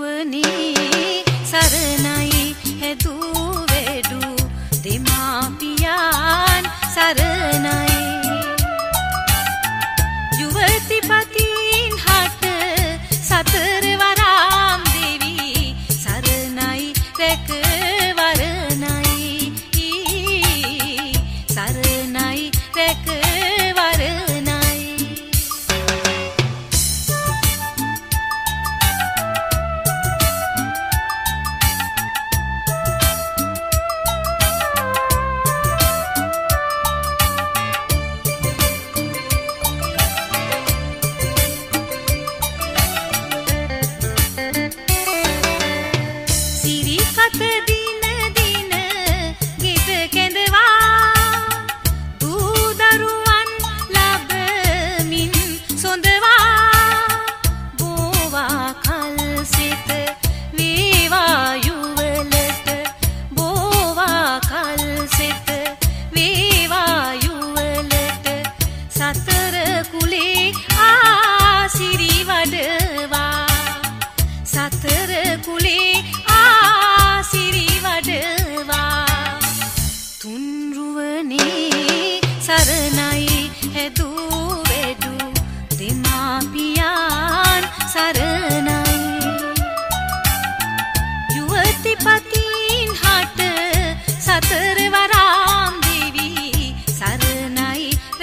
නුවණේ සරණයි හැදූ වේඩු දෙමාපියන් සරණයි යුවතිපතින් හට සතර වරම් දෙවි සරණයි රැක වරණයි සරණයි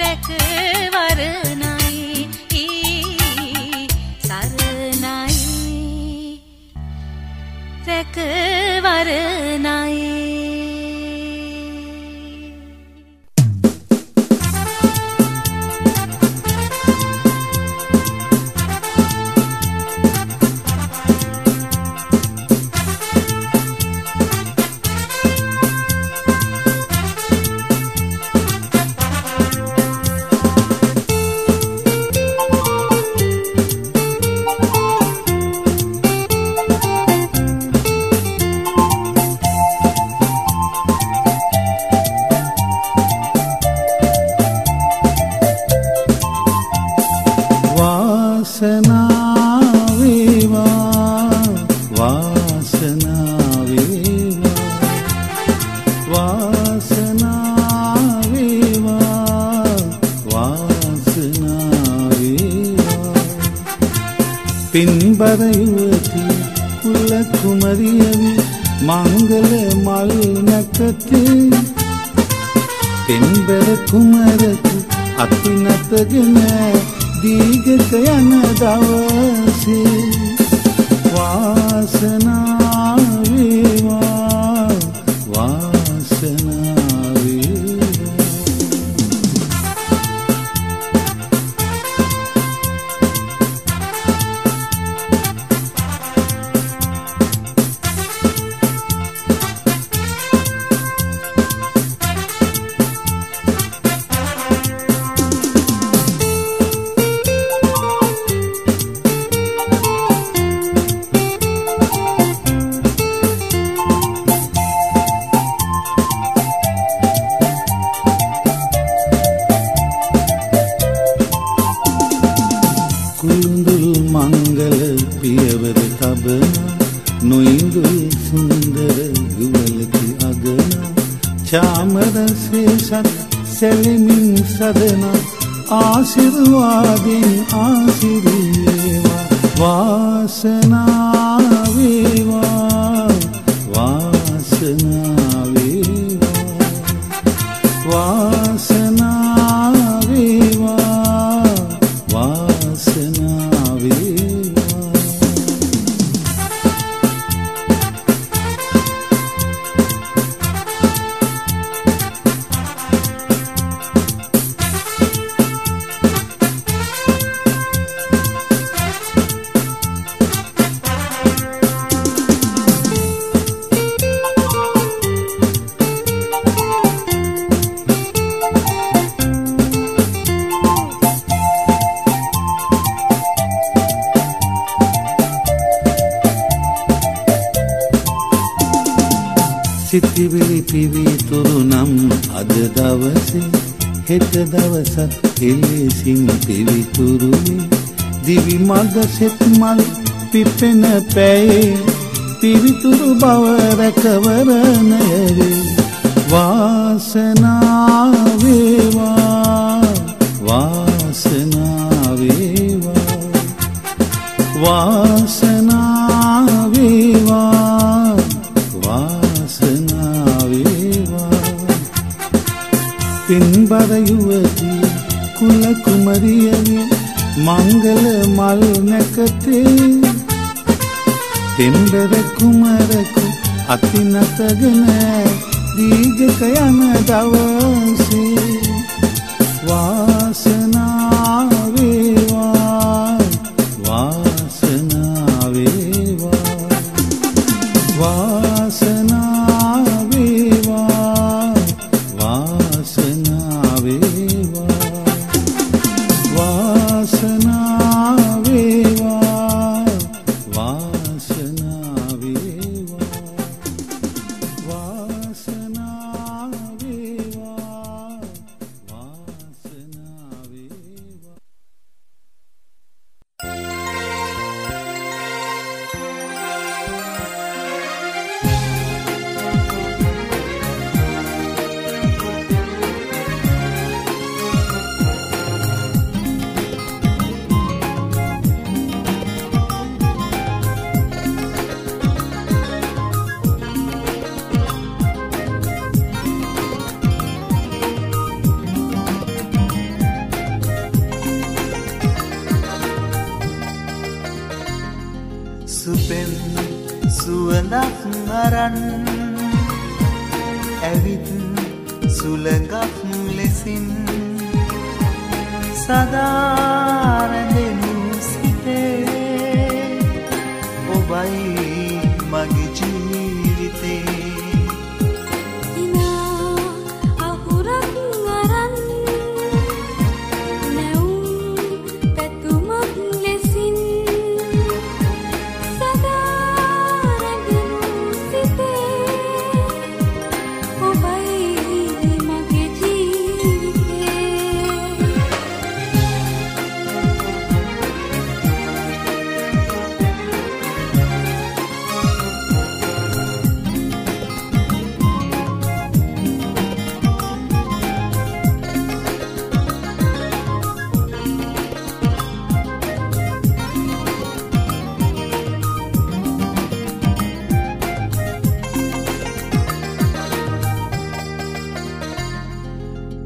රැක වරණයි තිපෙන පැයේ පිවිතුරු බව රැකවරණයයි වාසනාව වේවා වාසනාව වේවා වාසනාව වේවා වාසනාව වේවා පින්බර යුවතිය කුල කුමරියනි මංගල මල් නැකතේ තෙම්බර කුමරකු අතිනතගෙන දීගක යන දවසේ වාසනාව වේවා වාසනාව වේවා වාසනාව වේවා වාසනාව වේවා වාසනාව වේවා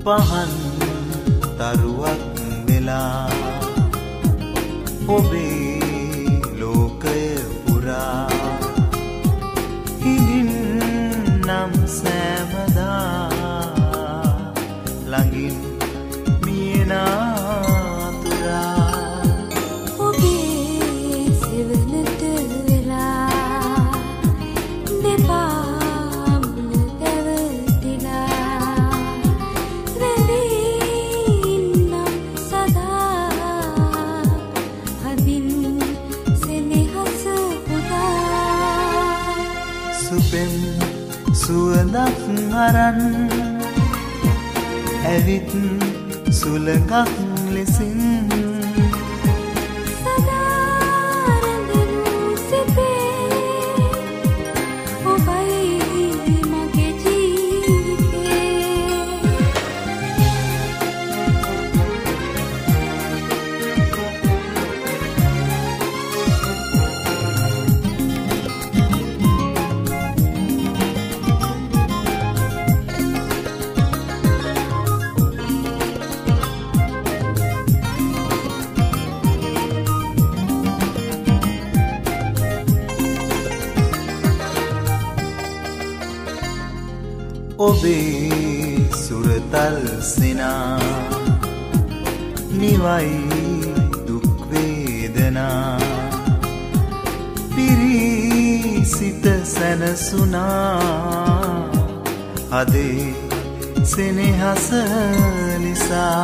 පහන් තරුවක් වෙලා ඔබේ ලෝකය පුරා හිඳින් නම් සෑමදා ළඟින් මියනා අරන් ඇවිත් සුළඟක් ලෙසින් ඔබේ සුරතල් සිනා නිවයි දුක් වේදනා පිරී සිත සැනසුනා හදේ සෙනෙහස නිසා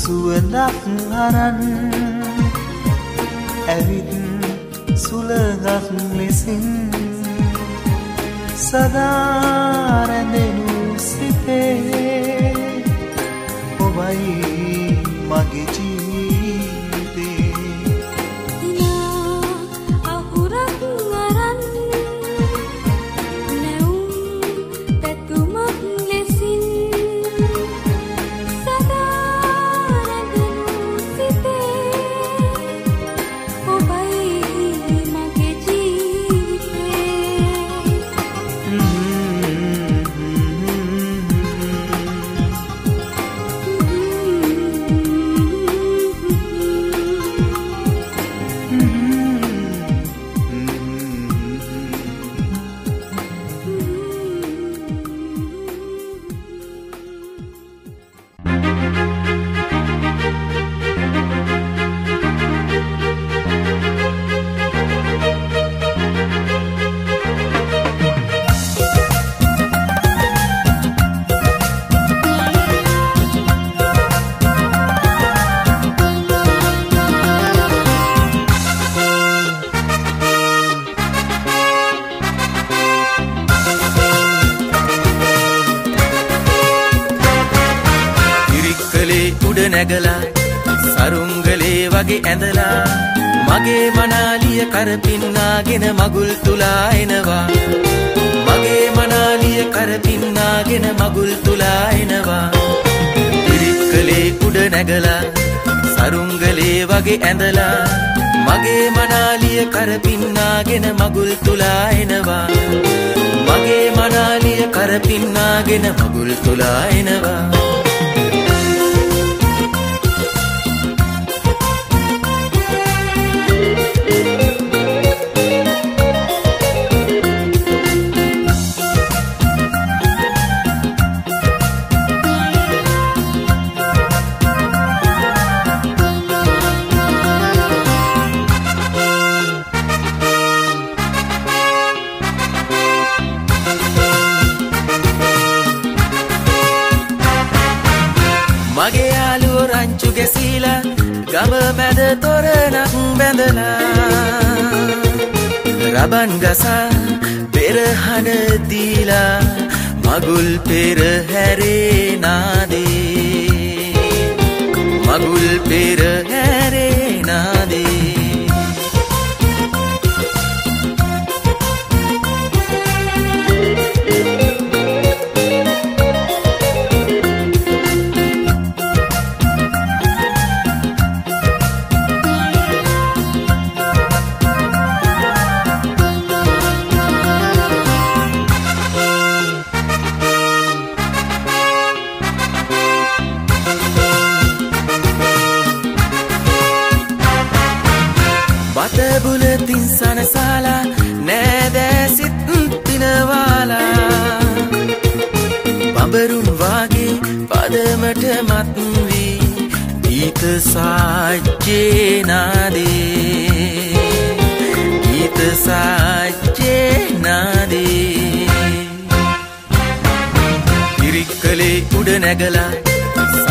suenakharan avid sulagak lesin sadaranu sithe obai mage jeevithe ina ahurak naran neum petumak lesin sadaranu sithe obai mage jeevithe සරුංගලේ වගේ ඇඳලා මගේ මනාලිය කරපින්නාගෙන මගුල් තුලා එනවා මගේ මනාලිය කරපින්නාගෙන මගුල් තුලා එනවා ඉරික්කලේ කුඩ නැගලා සරුංගලේ වගේ ඇඳලා මගේ මනාලිය කරපින්නාගෙන මගුල් තුලා එනවා මගේ මනාලිය කරපින්නාගෙන මගුල් තුලා එනවා රබන් ගසා පෙරහන දීලා මගුල් පෙරහැරේ නාදේ මගුල් පෙරහැරේ නාදේ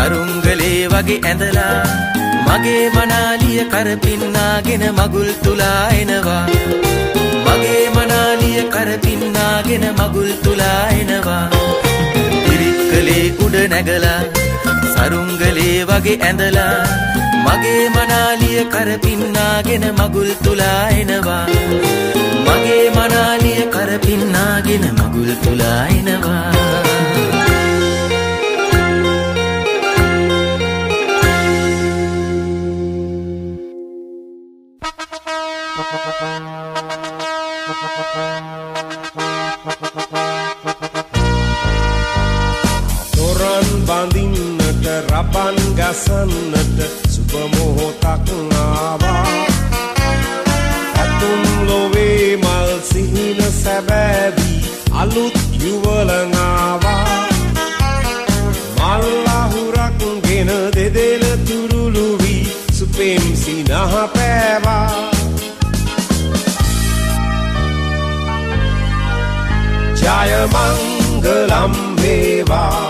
සරුංගලේ වගේ ඇඳලා මගේ මනාලිය කරපින්නාගෙන මගුල් තුලා එනවා මගේ මනාලිය කරපින්නාගෙන මගුල් තුලා එනවා ඉරික්කලේ උඩ නැගලා සරුංගලේ වගේ ඇඳලා මගේ මනාලිය කරපින්නාගෙන මගුල් තුලා එනවා මගේ මනාලිය කරපින්නාගෙන මගුල් තුලා එනවා සන්නට සුබ මොහොතක් ආවා අතුම් ලොවේ මල් සිහින සැබෑවි අලුත් යුවල නාවා මල් අහුරක් ගෙන දෙදෙන තුරුළු වී සුපෙම් සිනහ පෑවා ජය මංගලම් වේවා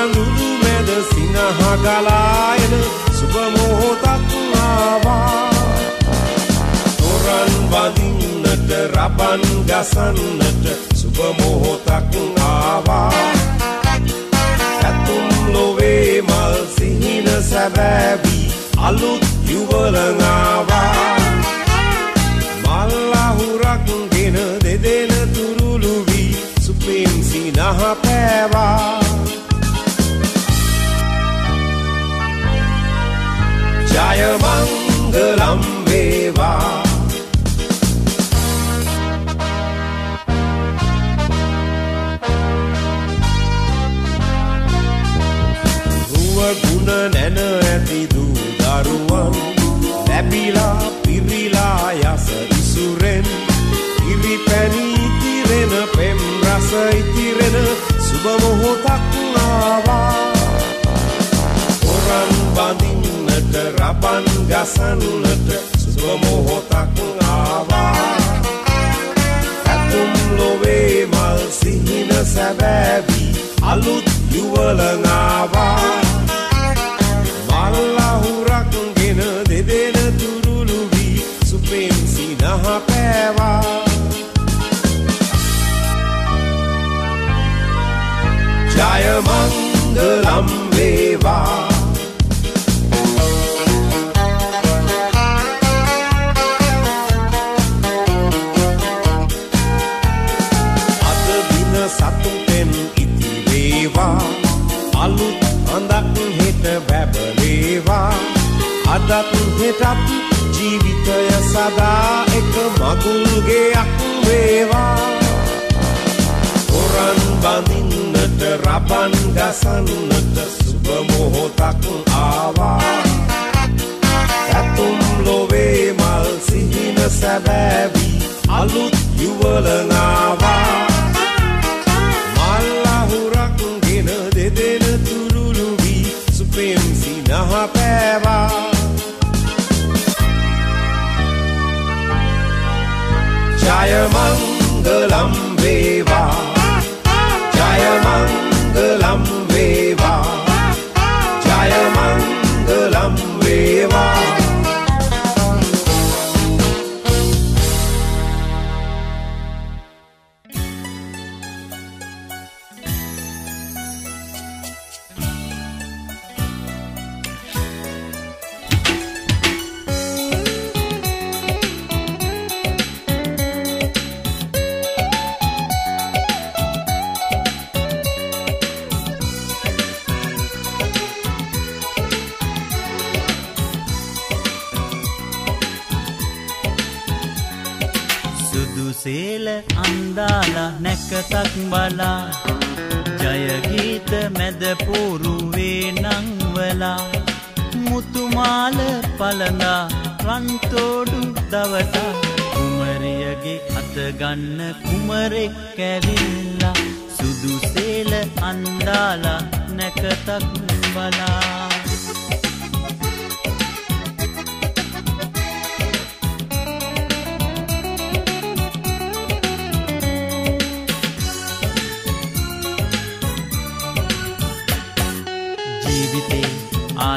කඳුළු මැද සිනහ ගලා එන සුබ මොහොතක් ආවා තොරන් වදින්නට රබන් ගසන්නට සුබ මොහොතක් ආවා ඇතුම් ලොවේ මල් සිහින සැබෑවි අලුත් යුවළ ආවා මල්ලහුරක් ගෙන දෙදෙන තුරුළු වී සුපින් සිනහ පෑවා Jaya Mangalam Veva Ruwa guna nena ati dudaruwan Labila pirila yasa isuren Iri pani itirena pem rasa itirena Suba mohotak lawa Koran bandin Raban gasanlata suba mohotak aawa Atum love mal sihina sababi alut yuwala aawa Mallahurak gena dedena turuluvi supem sinaha pewa Jaya Mangalam Veva Alut andak heta babaleva adat heta jeevithaya sada ek magulgeyak veva oran bandinata raban gasannata suba mohotak aawa satum love mal sihina sababi alut yuwala aawa Jaya Mangalam Veva Jaya Mangalam Veva Jaya Mangalam Veva නැකතක් බලා ජයගීත මැද පූරුවේ නංවලා මුතුමාල පලඳා රන්තෝඩු දවතා කුමරියගේ අත ගන්න කුමරෙක් කැවිලා සුදු සේල අන්දාලා නැකතක් බලා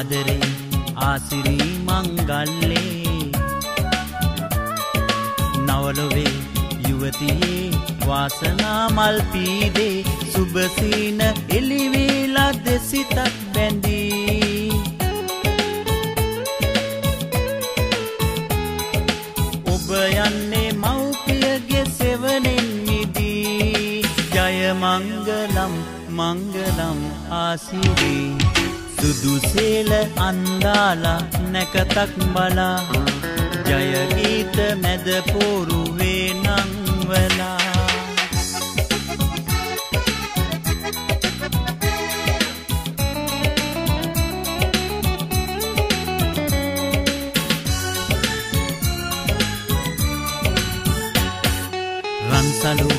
ආදරේ ආසිරි මංගල්ලේ නවලොවේ යුවතියේ වාසනා මල් පීදේ සුබසින එලිවිලා දෙසිතක් බැඳී ඔබ යන්නේ මව්පියගේ සෙවණින් මිදී ජය මංගලම් මංගලම් ආසිරි සුදු සේල අන්දාලා නැකතක් බලා ජය ගීත මැද පොරුවේ නංවලා රන්සලු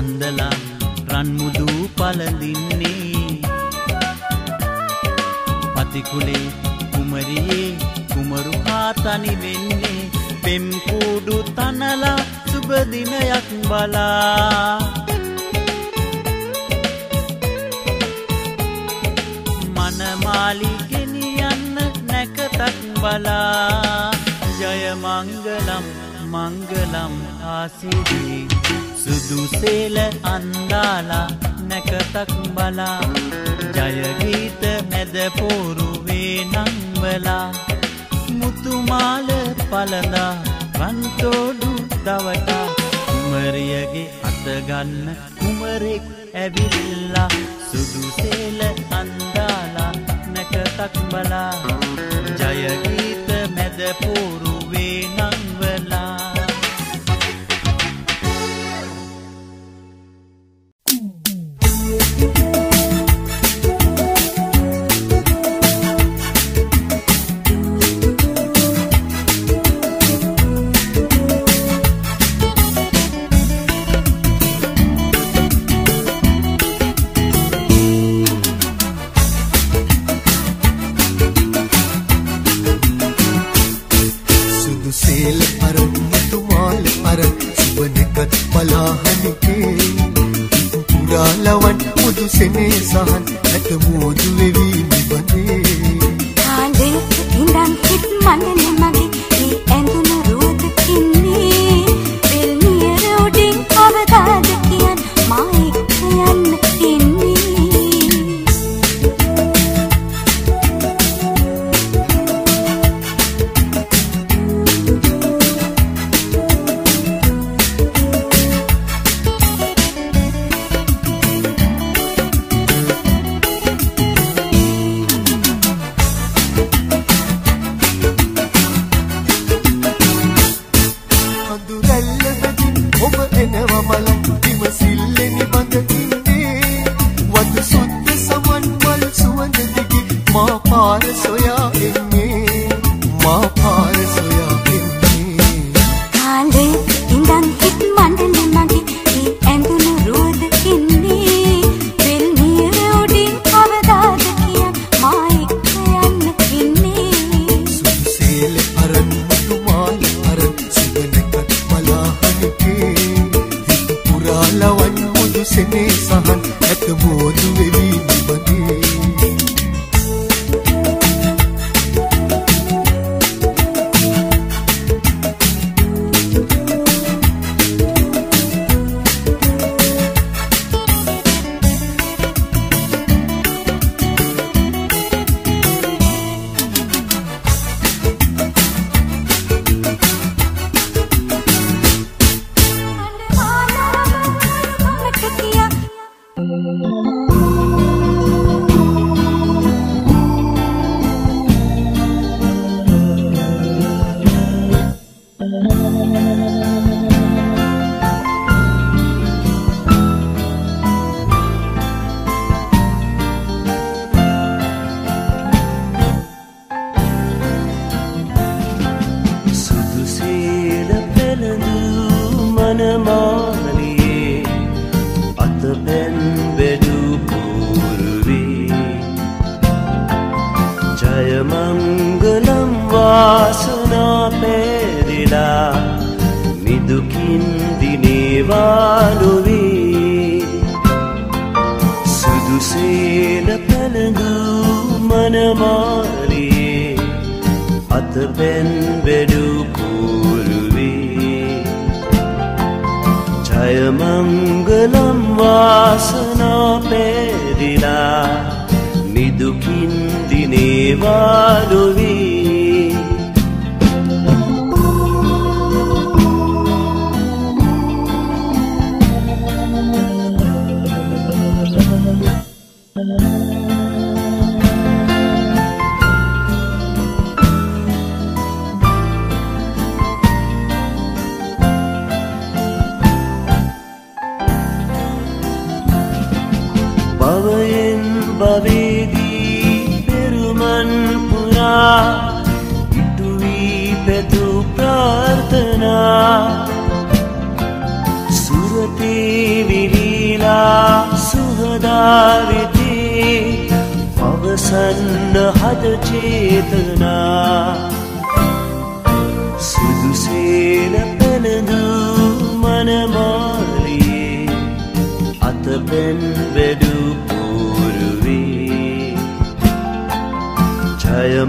අන්දලා රන් මුදු පළඳින්නේ කුලේ කුමරියේ කුමරු ආතනි වෙන්නේ පෙම් කුඩු තනලා සුබ දිනයක් බලා යන්න මාලි ගෙනියන්න නැකතක් බලා ජය මංගලම් මංගලම් ආසිරි සුදු සේල අන්දාලා නැකතක් බලා ජය ගීත මැද පොරුවේ නම්බලා මුතු මාල පළඳා රන්තෝඩු දවටා කුමරියගේ අත ගන්න කුමරෙක් ඇවිල්ලා සුදු සේල අන්දාලා නැකතක් බලා ජය ගීත මැද පොරුවේ නම්බලා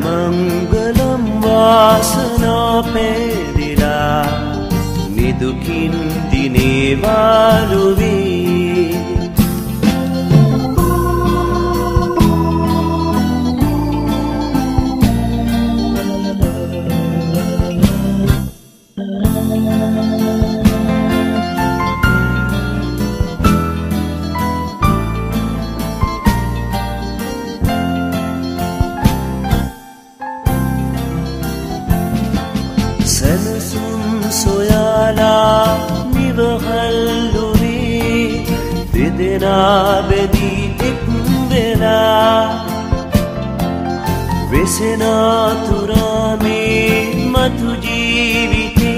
മംഗളം വാസനാപേദില നിദുകിന്ദിനേ വാലുവി بدي تكبرا وسنا ترامي ما تجيبتي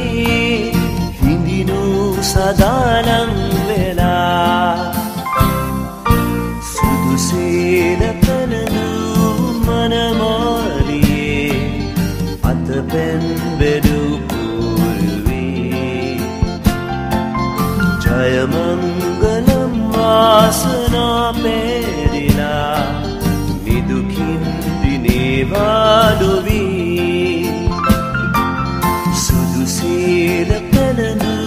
هندينو سدانا ولا سدوسينا تنو مانا ماري أتبن بدو كوربي جايا منغلا سنا ميرينا ميدوكين ديني بالوبي سودوسي لقنانو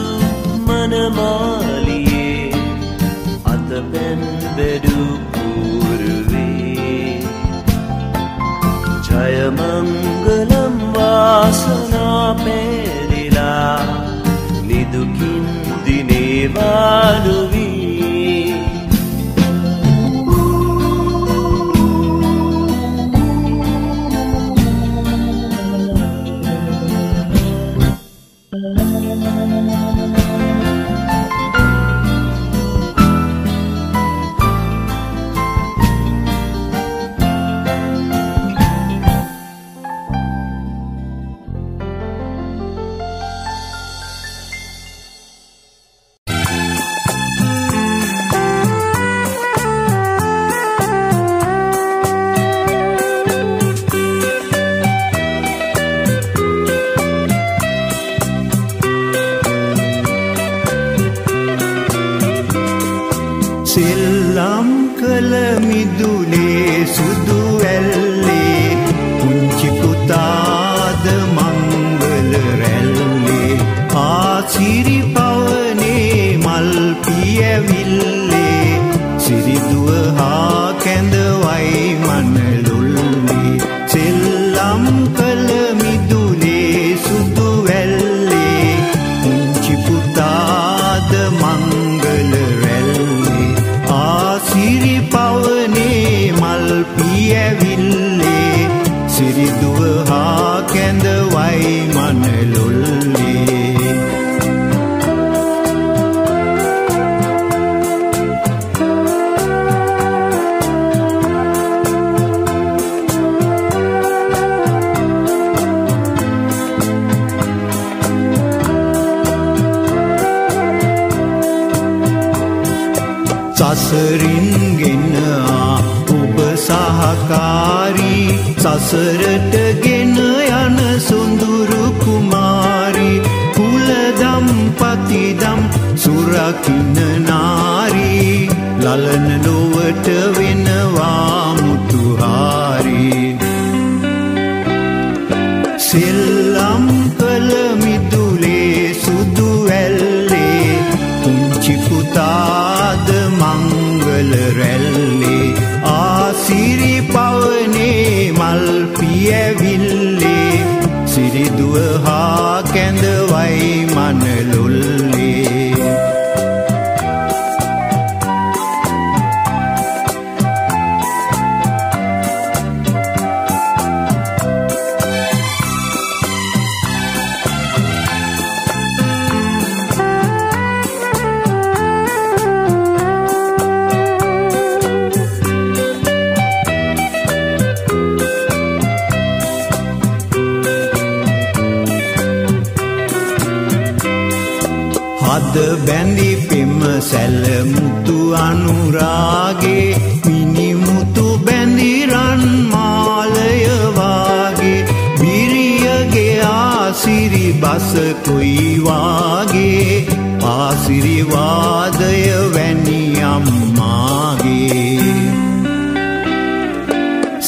مانا مالي أتبن بدو كوروي جايا منغلم واسنا ميرينا ميدوكين ديني بالوبي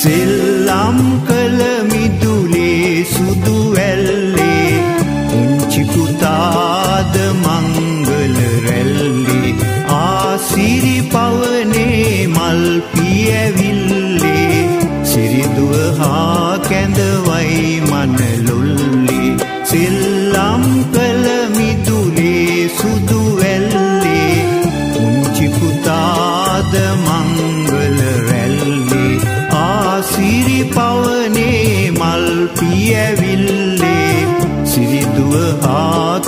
Silam kalami dule sudu elle unchi putad mangal relle aasiri pavane mal piyaville siriduwa ha kendwai manlulle silam kalami dule sudu elle unchi putad mangal relle Siri pavane mal piyaville Siri duwa ha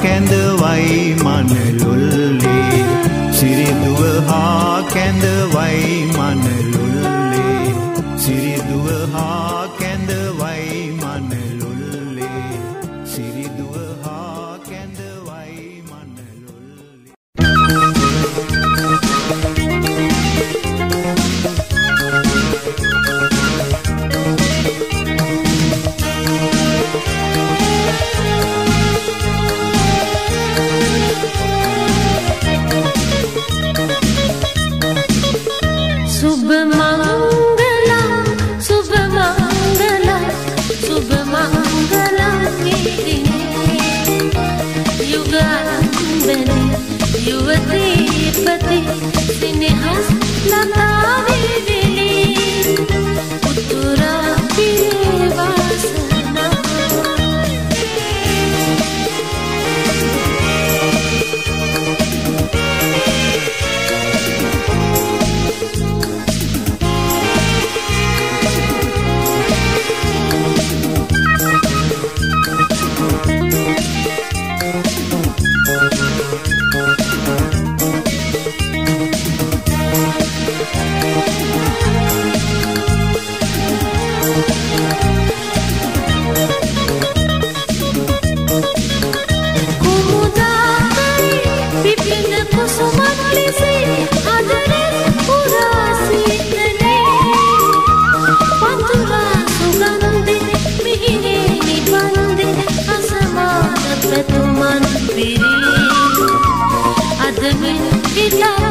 kendwai manlulle Siri duwa ha kendwai manlulle Siri duwa ha kendwai manlulle Siri duwa ha kendwai manlulle Kumari ane, me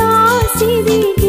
aasi di.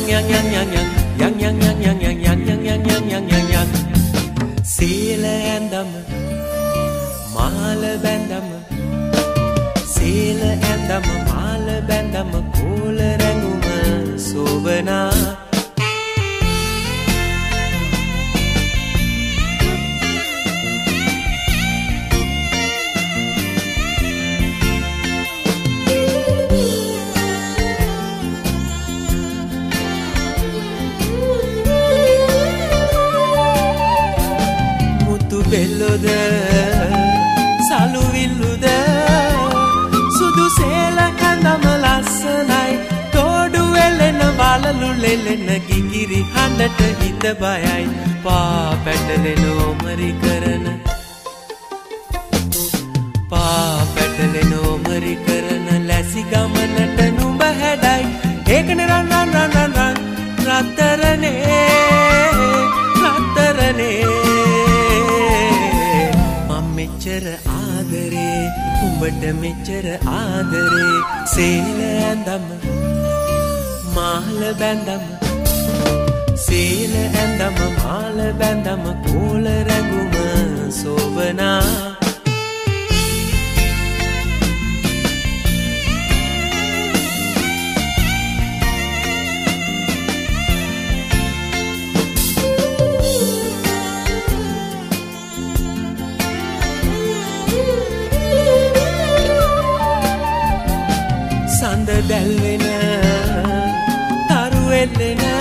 Yang yang Salu villude sudu sela kandama lassanai todu elena valalu lelena gigiri handata hita bayai pa petaleno mari karana pa petaleno mari karana lasi gamanata numba hedai ekane ran ran ran ran ran ratarane ratarane Mechara aadare, umbata mechara aadare. Sela andama, maala bandama. Sela andama, maala bandama. Kola raguma sobana. Dalvena taru elena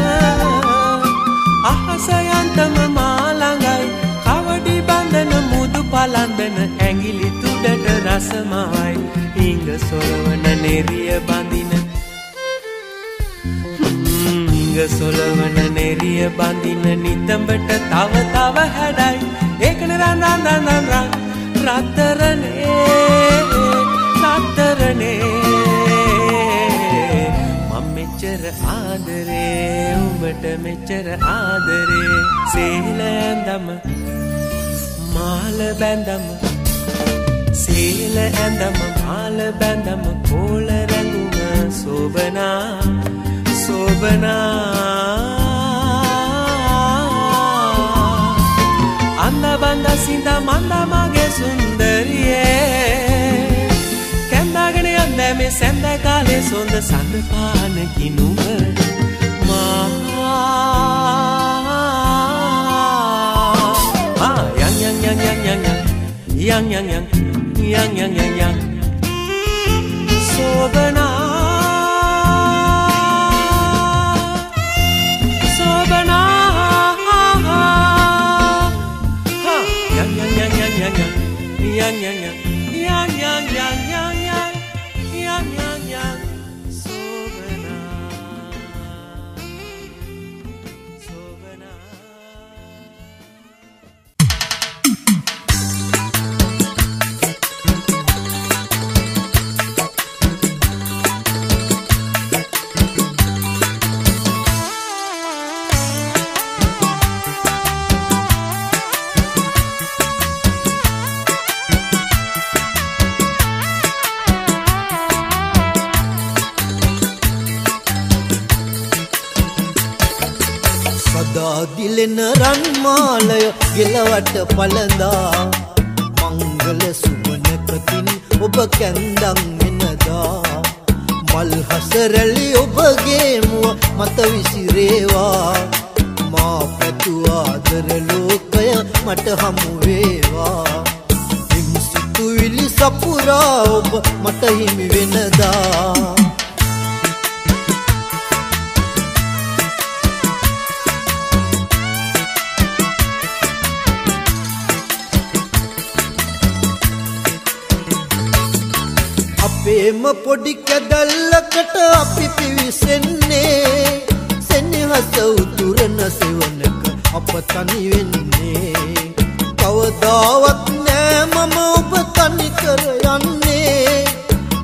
ahasayantama malangai kavadi bandana mudu palandana hangili tudata rasamai inga solavana neriya bandina inga solavana neriya bandina nitambata tava tava hadai ekana ran ran ran ran ratarane ratarane Mechara aadare, umbata mechara aadare. Sela andama, maala bandama. Sela andama, maala bandama. Kola raguma sobana, sobana. Anda banda sinda manda mage sundariye. मैं संध्या काले सोंद सन पान की नूर माँ यंग यंग यंग यंग यंग यंग यंग यंग यंग यंग यंग सोबना सोबना यंग यंग यंग यंग यंग यंग यंग यंग यंग यंग ගෙලවට පළඳා මංගල සුවනකකින් ඔබ කැන්දම් වෙනදා මල් හසරලි ඔබගේ මුව මත විසිරේවා මා පැතු ආදර ලෝකය මට හමු වේවා හිම්සිතුවිලි සපුරා ඔබ මට හිමි වෙනදා එම පොඩි කැදල්ලකට අපි පිවිසෙන්නේ සෙනෙහස උතුරන සෙවණක අප තනි වෙන්නේ කවදාවත් නෑ මම ඔබ තනි කර යන්නේ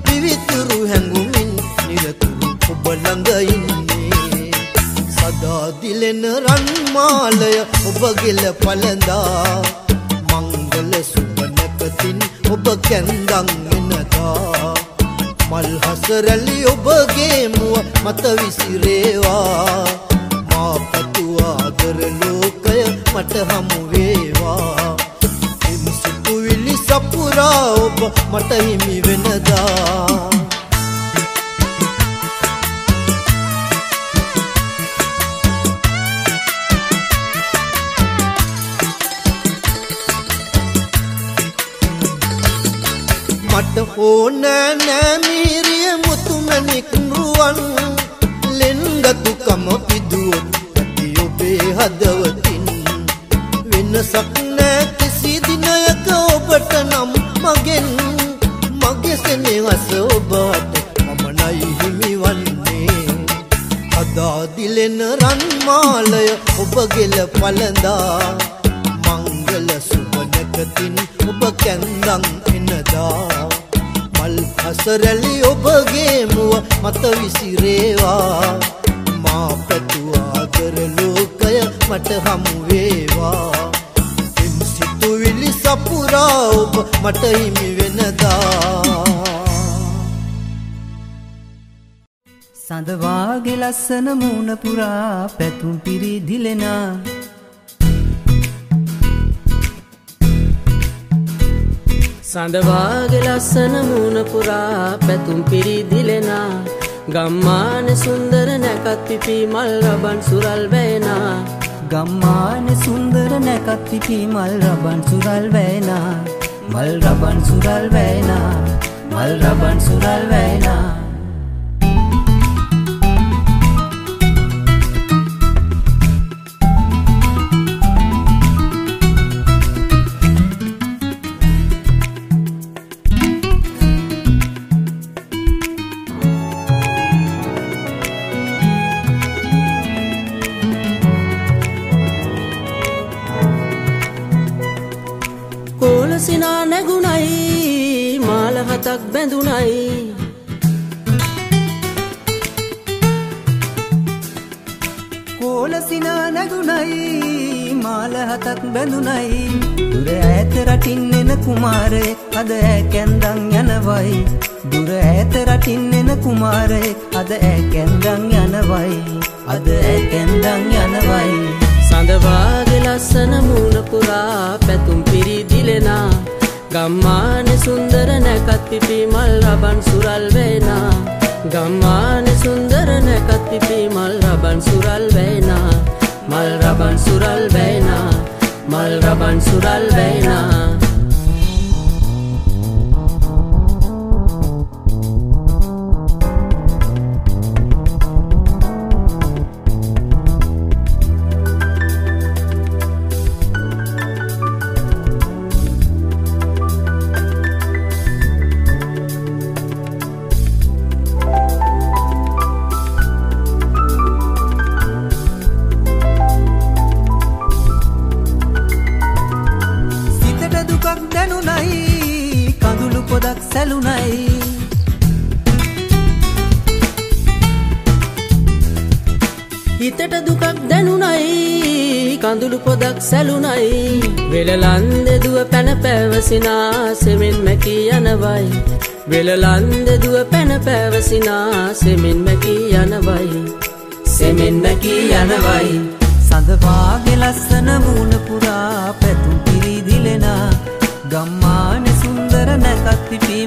විවිතුරු හැඟුමින් නිරතුරු ඔබ ළඟ ඉන්නේ සදා දිලෙන රන් මාලය ඔබගිල පළඳා මංගල සුබනකතින් ඔබ කැඳන් වෙනදා මල් හසරලි ඔබගේ මුව මත විසිරේවා دخونا ناميري متمنك نروان لندتك مطدود تديو بهدوتين ونسقنا كسيدنا يكوبتنام مجن مجسني وسوبات ممنا يهمي واني أدا دلن ران مالي وبغل فلندا منغل سبنكتين وبكندن إندا أسرلي أبغي مو متوي سيروا ما بتوع كرلوك يا متهم ويوا تمسكوا لي سبورا متهم ويندا سندوا غلاسن مون برا بتوم بري دلنا සඳවාග ලස්සන මූණ පුරා පැතුම් පිරිදිලෙනා ගම්මාන සුන්දර නැකත් පිපි මල් රබන් සුරල් වේනා ගම්මාන සුන්දර නැකත් පිපි මල් රබන් සුරල් වේනා මල් රබන් සුරල් වේනා මල් රබන් සුරල් වේනා මලහතක් බැඳුනයි කොලසිනා නැගුණයි මලහතක් බැඳුනයි දුර ඈත රටින් එන කුමාරේ අද ඈකෙන්දන් යනවයි දුර ඈත රටින් එන කුමාරේ අද ඈකෙන්දන් යනවයි අද ඈකෙන්දන් යනවයි සඳවාගේ ලස්සන මූණ පුරා පැතුම් පිරිදිලෙනා ගම්මාන සුන්දර නැකත් පිපි මල් රබන් සුරල් වේනා ගම්මාන සුන්දර නැකත් පිපි මල් රබන් සුරල් වේනා මල් රබන් සුරල් වේනා මල් රබන් සුරල් වේනා සැලුනයි වෙලලන්ද දුව පැන පැවසිනා සෙමින් මැකී යනවයි වෙලලන්ද දුව පැන පැවසිනා සෙමින් මැකී යනවයි සෙමින් මැකී යනවයි සඳවාගේ ලස්සන මූණ පුරා පැතුම් පිරිදිලෙනා ගම්මාන සුන්දර නැකත් පිපි